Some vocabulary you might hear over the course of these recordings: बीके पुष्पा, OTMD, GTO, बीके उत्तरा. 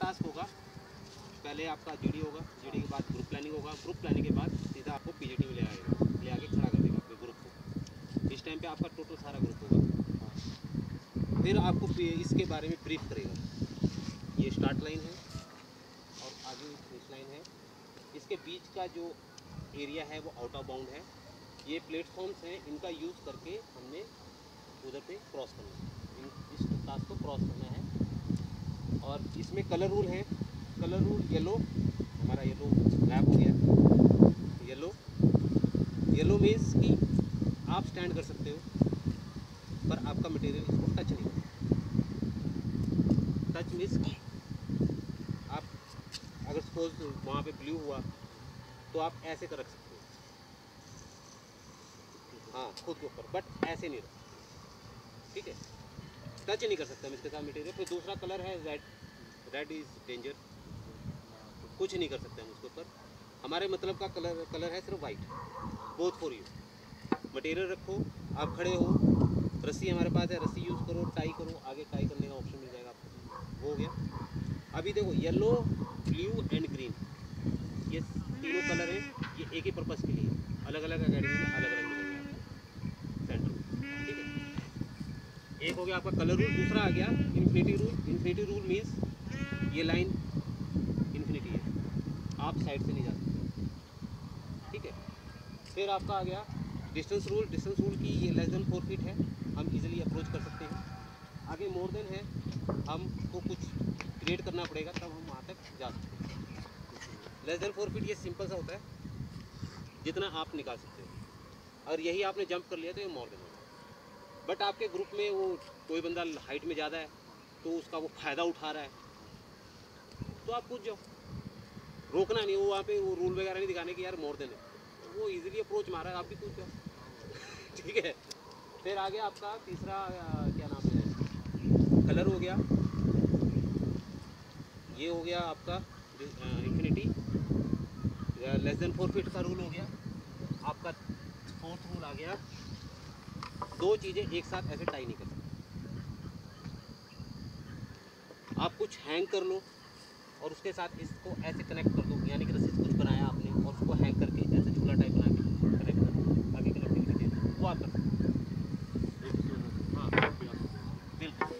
Task होगा, पहले आपका जीडी होगा, जीडी के बाद ग्रुप प्लानिंग होगा, ग्रुप प्लानिंग के बाद सीधा आपको पीजीटी में ले आएगा, ले आके खड़ा कर देगा अपने ग्रुप को। इस टाइम पे आपका टोटल सारा ग्रुप होगा, फिर आपको इसके बारे में ब्रीफ करेगा। ये स्टार्ट लाइन है और आगे फिनिश लाइन है, इसके बीच का जो एरिया है वो आउट ऑफ बाउंड है। ये प्लेटफॉर्म्स हैं, इनका यूज़ करके हमने उधर पे क्रॉस करना है, इस टास्क को क्रॉस करना है। और इसमें कलर रूल है, कलर रूल येलो, हमारा येलो गायब हो गया। येलो येलो मीन्स कि आप स्टैंड कर सकते हो पर आपका मटेरियल इसको टच नहीं होगा। टच मीन्स कि आप अगर सपोज वहाँ पे ब्लू हुआ तो आप ऐसे कर रख सकते हो, हाँ खुद के ऊपर, बट ऐसे नहीं रख, ठीक है, टच नहीं कर सकता हम इसके साथ मटेरियल। फिर दूसरा कलर है रेड, रेड इज़ डेंजर, कुछ नहीं कर सकते हम उसके ऊपर। हमारे मतलब का कलर है सिर्फ white, both for you. Material रखो, आप खड़े हो, रस्सी हमारे पास है, रस्सी यूज़ करो, टाई करो, आगे टाई करने का ऑप्शन मिल जाएगा आपको, वो हो गया। अभी देखो येलो, ब्लू एंड ग्रीन, ये तीनों कलर हैं, ये एक ही पर्पज़ के लिए, अलग अलग अकेडमी में अलग अलग मिलेंगे सेंटर, ठीक है। एक हो गया आपका कलर रूल, दूसरा आ गया infinity rule. Infinity rule means ये लाइन इन्फिनिटी है, आप साइड से नहीं जा सकते, ठीक है। फिर आपका आ गया डिस्टेंस रूल, डिस्टेंस रूल की ये लेस देन 4 फीट है, हम इजीली अप्रोच कर सकते हैं। आगे मोर देन है, हमको कुछ क्रिएट करना पड़ेगा तब हम वहाँ तक जा सकते हैं। लेस देन 4 फीट ये सिंपल सा होता है, जितना आप निकाल सकते हैं, और यही आपने जंप कर लिया तो ये मोर देन होगा। बट आपके ग्रुप में वो कोई बंदा हाइट में ज़्यादा है तो उसका वो फ़ायदा उठा रहा है तो आप पूछ जाओ, रोकना नहीं, वो वहाँ पे वो रूल वगैरह नहीं दिखाने कि यार मोर देन है, वो इजीली अप्रोच मारा है, आप भी पूछ जाओ, ठीक है। फिर आगे आपका तीसरा क्या नाम है, कलर हो गया, ये हो गया आपका इंफिनिटी, लेस देन 4 फीट का रूल हो गया आपका। फोर्थ रूल आ गया, दो चीज़ें एक साथ ऐसे टाई नहीं कर सकते। आप कुछ हैंग कर लो और उसके साथ इसको ऐसे कनेक्ट कर दो, यानी कि रस्सी से कुछ बनाया आपने और उसको हैंग करके ऐसे झूला टाइप बना के कनेक्ट कर दो, आगे कनेक्टिविटी दे दो, वो आप कर सकते। हाँ बिल्कुल,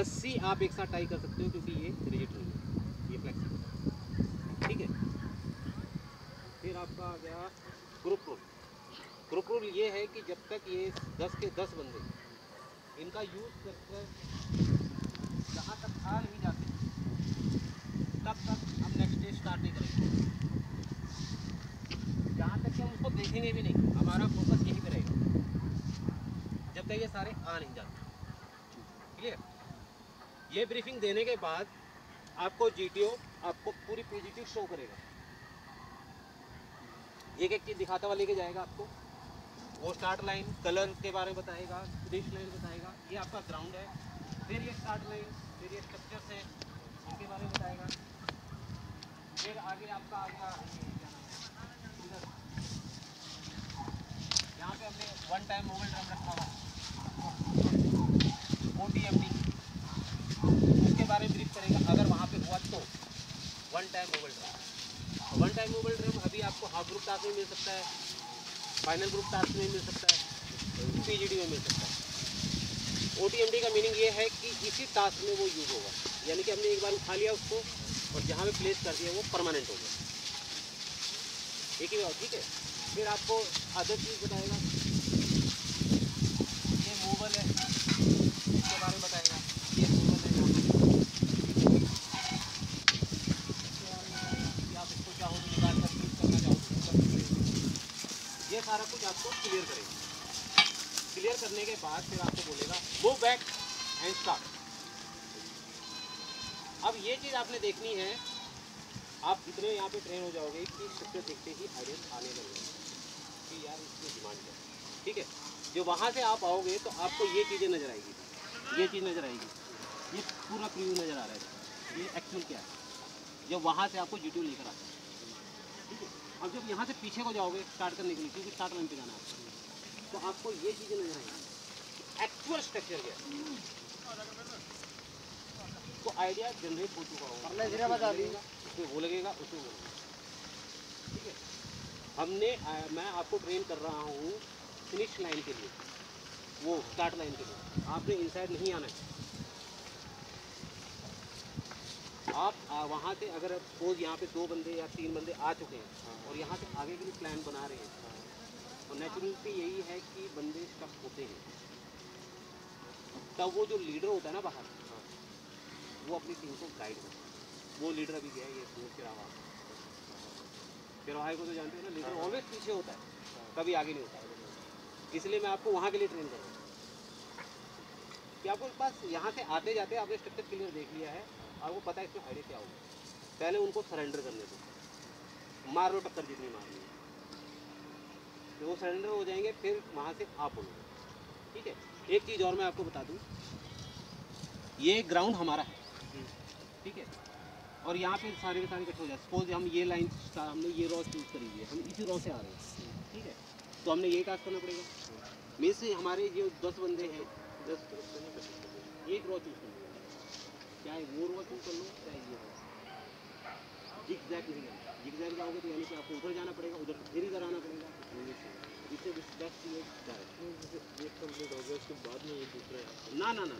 रस्सी आप एक साथ टाई कर सकते हो क्योंकि ये रिजिड नहीं है, ये फ्लेक्सिबल, ठीक है। फिर आपका आ गया ग्रुप रूल। ग्रुप रूल ये है कि जब तक ये 10 के 10 बंदे इनका यूज़ करके जहाँ तक आ नहीं जाते तब तक हम नेक्स्ट डे स्टार्ट नहीं करेंगे, जहाँ तक कि हम उसको देखेंगे भी नहीं, हमारा फोकस यही पे रहेगा जब तक ये सारे आ नहीं जाते, क्लियर। ये ब्रीफिंग देने के बाद आपको जीटीओ आपको पूरी पीजीटी शो करेगा, एक एक चीज़ दिखाता हुआ लेके जाएगा आपको। वो स्टार्ट लाइन, कलर के बारे में बताएगा, फिनिश लाइन बताएगा, ये आपका ग्राउंड है। फिर ये स्टार्ट लाइन, फिर ये स्ट्रक्चर्स हैं, उनके बारे में बताएगा। फिर आगे आपका आ गया यहाँ पे हमने वन टाइम मोबाइल ड्रम रखा हुआ OTMD, उसके बारे में ब्रीफ करेगा अगर वहाँ पे हुआ तो one time mobile drum. One time mobile drum अभी आपको हाफ ग्रुप टास्क में मिल सकता है, फाइनल ग्रुप टास्क में मिल सकता है, पीजीडी में मिल सकता है। OTMD का मीनिंग ये है कि इसी टास्क में वो यूज़ होगा, यानी कि हमने एक बार उठा लिया उसको और जहाँ पे प्लेस कर दिया वो परमानेंट हो गया, एक ही बार, ठीक है। फिर आपको अदर चीज़ बताएगा, ये मूवल है इसके बारे में बताएगा, ये मूवल है, आप इसको चाहो तो निकाल कर यूज़ करना चाहोगे, ये सारा कुछ आपको क्लियर करेगा। क्लियर करने के बाद फिर आपको बोलेगा गो बैक एंड स्टार्ट। अब ये चीज़ आपने देखनी है, आप जितने यहाँ पे ट्रेन हो जाओगे कि शिफ्ट देखते ही आइडियाज आने लगेंगे कि यार इसकी डिमांड है, ठीक है। जो वहाँ से आप आओगे तो आपको ये चीज़ें नज़र आएगी, ये चीज़ नज़र आएगी, ये पूरा प्रीव्यू नज़र आ रहा है, ये एक्चुअल क्या है, जब वहाँ से आपको जीटीओ लेकर आता है, ठीक है। अब जब यहाँ से पीछे को जाओगे स्टार्ट करने के लिए, क्योंकि स्टार्ट लाइन पे जाना है, तो आपको ये चीज़ें नजर आएंगी, एक्चुअल स्ट्रक्चर क्या है। उसको आइडिया जनरेट हो चुका होगा। हमने जरा बता दी उसमें वो लगेगा उसमें वो लगेगा, ठीक है। मैं आपको ट्रेन कर रहा हूँ फिनिश लाइन के लिए, वो स्टार्ट लाइन के लिए आपने इनसाइड नहीं आना है। आप वहाँ से अगर सपोज यहाँ पे 2 बंदे या 3 बंदे आ चुके हैं और यहाँ से आगे के लिए प्लान बना रहे हैं, और नेचुरली यही है कि बंदे स्टक होते हैं, तब वो जो लीडर होता है ना बाहर, वो अपनी टीम को गाइड करता है। वो लीडर अभी गया ये फिर को तो जानते हो ना, लीडर ऑलवेज पीछे होता है, कभी आगे नहीं होता है। इसलिए मैं आपको वहाँ के लिए ट्रेन कर रहा हूँ कि आपको पास यहाँ से आते जाते आपने स्ट्रक्चर क्लियर देख लिया है, आपको पता है इसमें आइडिया क्या होगा। पहले उनको सरेंडर करने दो, मार लो टक्कर जितनी मारनी है, तो वो सरेंडर हो जाएंगे, फिर वहाँ से आप बोलोगे, ठीक है। एक चीज़ और मैं आपको बता दूँ, ये ग्राउंड हमारा है, ठीक है, और यहाँ पे सारे के सारे इकट्ठे हो जाए। सपोज हम ये लाइन हमने ये रॉ चूज करी है, हम इसी रॉ से आ रहे हैं, ठीक है, तो हमने ये टास्क करना पड़ेगा। मेरे से हमारे जो 10 बंदे हैं, 10 एक रॉ चूज करना पड़ेगा, क्या है वो रॉ चूज कर लो, क्या ये जिग-जैग नहीं जाना। जिग-जैग जाओगे तो यानी कि आपको उधर जाना पड़ेगा, उधर फिर इधर आना पड़ेगा, इससे उसके बाद में दूसरा ना ना ना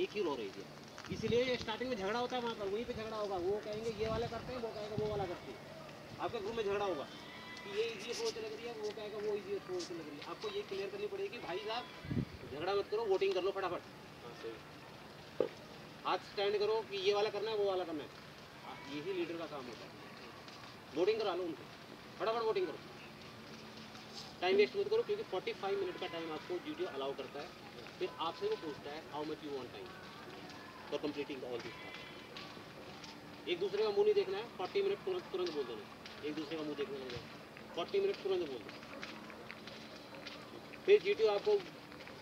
एक ही रॉ रहेगी। इसीलिए स्टार्टिंग में झगड़ा होता है वहाँ पर, वहीं पे झगड़ा होगा, वो कहेंगे ये वाला करते हैं, वो कहेगा वो वाला करते हैं, आपके ग्रुप में झगड़ा होगा कि ये इजी अप्रोच लग रही है, वो कहेगा वो इजी अप्रोच लग रही है। आपको ये क्लियर करनी पड़ेगी भाई साहब झगड़ा मत करो, वोटिंग कर लो फटाफट, हाथ स्टैंड करो कि ये वाला करना है वो वाला करना है। यही लीडर का काम होता है, वोटिंग करा लो उनको, फटाफट वोटिंग करो, टाइम वेस्ट मत करो, क्योंकि 45 मिनट का टाइम आपको GTO अलाउ करता है। फिर आपसे वो पूछता है how much you want time for completing all this task. एक दूसरे का मुंह नहीं देखना है, 40 मिनट तुरंत बोल देना, एक दूसरे का मुंह देखने लगे 40 मिनट तुरंत बोल दो। फिर GTO आपको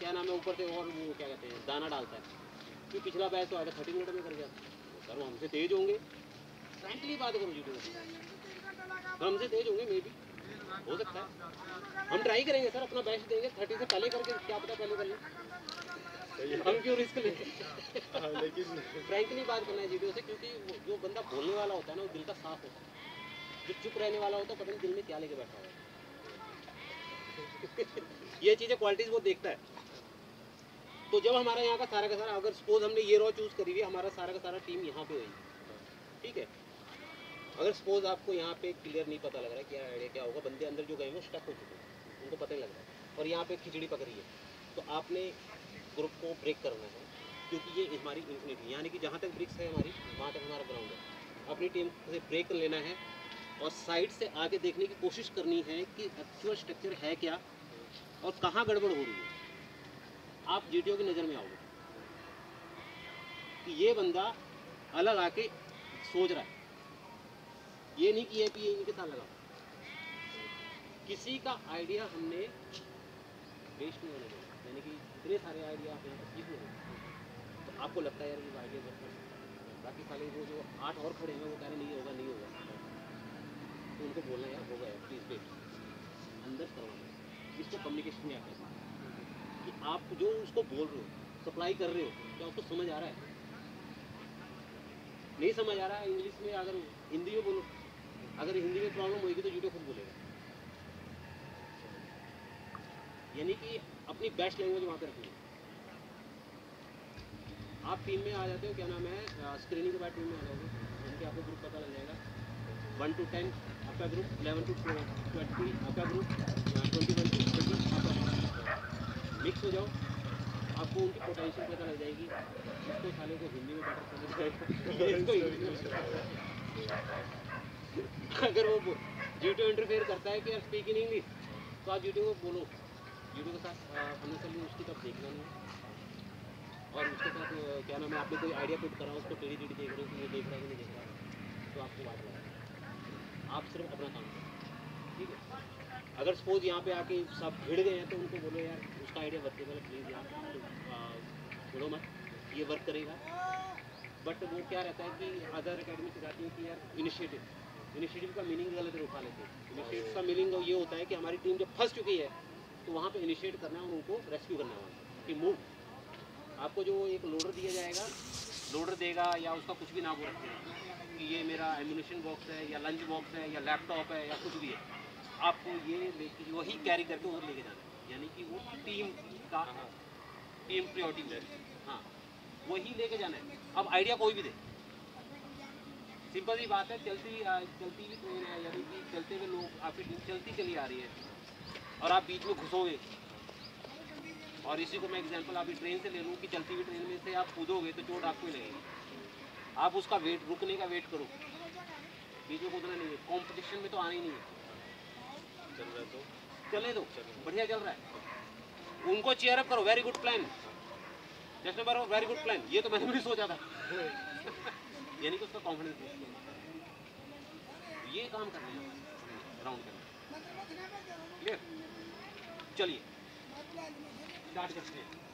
क्या नाम है ऊपर से और वो क्या कहते हैं दाना डालता है कि पिछला बैच तो आगे 30 मिनट में कर गया, सर हमसे तेज होंगे, फ्रेंकली बात करो GTO हमसे तेज होंगे, मे बी हो सकता है, हम ट्राई करेंगे सर अपना बेस्ट देंगे, 30 से पहले करके क्या पता पहले कर लें, हम क्यों रिस्क लें। लेकिन फ्रैंकली बात करना है GTO से, क्योंकि जो बंदा बोलने वाला होता है ना वो दिल का साफ होता है, जो चुप रहने वाला होता है पता नहीं दिल में क्या लेके बैठा हुआ है। ये चीज़ें क्वालिटीज वो देखता है। तो जब हमारा यहाँ का सारा अगर सपोज हमने ये रॉ चूज़ करी हुई, हमारा सारा का सारा टीम यहाँ पे होगी, ठीक है। अगर सपोज आपको यहाँ पे क्लियर नहीं पता लग रहा है क्या आइडिया क्या होगा, बंदे अंदर जो गए हैं वो स्टक हो चुके हैं, उनको पता नहीं लग रहा, और यहाँ पे खिचड़ी पकड़ी है, तो आपने ग्रुप को ब्रेक करना है, क्योंकि ये हमारी इंफिनिटी यानी कि जहाँ तक ब्रिक्स है हमारी वहाँ तक हमारा ग्राउंड है। अपनी टीम से ब्रेक लेना है और साइड से आगे देखने की कोशिश करनी है कि एक्चुअल स्ट्रक्चर है क्या और कहाँ गड़बड़ हो रही है। आप GTO की नज़र में आओगे कि ये बंदा अलग आके सोच रहा है, ये नहीं कि ये इनके साथ लगा, किसी का आइडिया हमने वेस्ट नहीं होने देना, यानी कि इतने सारे आइडिया आप यहाँ पर नहीं, तो आपको लगता है यार ये आइडिया बेस्ट है, बाकी सारे वो जो 8 और खड़े हैं वो कह रहे नहीं होगा नहीं होगा, तो उनको बोलना यार होगा यार प्लीज़ वेट अंदर करवाना। इसको कम्युनिकेशन में आता है कि आप जो उसको बोल रहे हो सप्लाई कर रहे हो क्या उसको समझ आ रहा है, नहीं समझ आ रहा है इंग्लिश में, अगर हिंदी में बोलो, अगर हिंदी में प्रॉब्लम होगी तो GTO खुद बोलेगा, यानी कि अपनी बेस्ट लैंग्वेज वहाँ पे रखनी है। आप टीम में आ जाते हो क्या नाम है स्क्रीनिंग के बाद टीम में आ जाओगे, उनके आपको ग्रुप पता लग जाएगा, 1 to 10 आपका ग्रुप, 11 to 20 आपका ग्रुप, 21 to 30 आपका मिक्स हो जाओ, आपको उनकी पोटेंशियल पता लग जाएगी, इसको साले को हिंदी में बेटर अगर वो GTO इंटरफेयर करता है कि आप स्पीक इन इंग्लिश, तो आप GTO को बोलो, GTO के साथ हमने उसकी तब देखना नहीं, और उसके साथ क्या नाम है आपने कोई आइडिया पिट करा उसको टेढ़ी टेढ़ी देख रहे हो कि ये देख रहा है कि नहीं देख रहा है, तो आपको बात लगा, आप सिर्फ अपना काम करो, ठीक है। अगर सपोज यहाँ पे आके सब भिड़ गए हैं तो उनको बोलो यार उसका आइडिया वर्केबल है प्लीज़ यार छोड़ो मत, ये वर्क करेगा। बट वो क्या रहता है कि अदर अकेडमी सिखाती है कि यार इनिशिएटिव का मीनिंग गलत उठा लेते हैं। इनिशिएटिव का मीनिंग ये होता है कि हमारी टीम जब फंस चुकी है तो वहाँ पे इनिशिएट करना है, उनको रेस्क्यू करना है, कि मूव। आपको जो एक लोडर दिया जाएगा लोडर देगा या उसका कुछ भी नाम हो रखेगा कि ये मेरा एम्यूनिशन बॉक्स है या लंच बॉक्स है या लैपटॉप है या कुछ भी है, आपको ये लेके वही कैरी करके उधर लेके जाना है। यानी कि वो टीम का टीम प्रायोरिटी है, हाँ वही लेके जाना है। अब आइडिया कोई भी दे, सिंपल सी बात है, चलती भी ट्रेन है, यानी कि चलते हुए लोग आपकी टीम चलती चली आ रही है और आप बीच में घुसोगे। और इसी को मैं एग्जांपल आपकी ट्रेन से ले लूँ कि चलती हुई ट्रेन में से आप कूदोगे तो चोट आपको ही लगेगी, आप उसका वेट रुकने का वेट करो, बीच में कूदना नहीं है। कॉम्पिटिशन में तो आना ही नहीं है, चल रहा है तो चले दो, बढ़िया चल रहा है, उनको चेयरअप करो, वेरी गुड प्लान, जैसे बार वेरी गुड प्लान, ये तो मैंने भी सोचा था यानी कि उसका कॉन्फिडेंस, ये काम करना है, राउंड करना है। चलिए स्टार्ट करते हैं।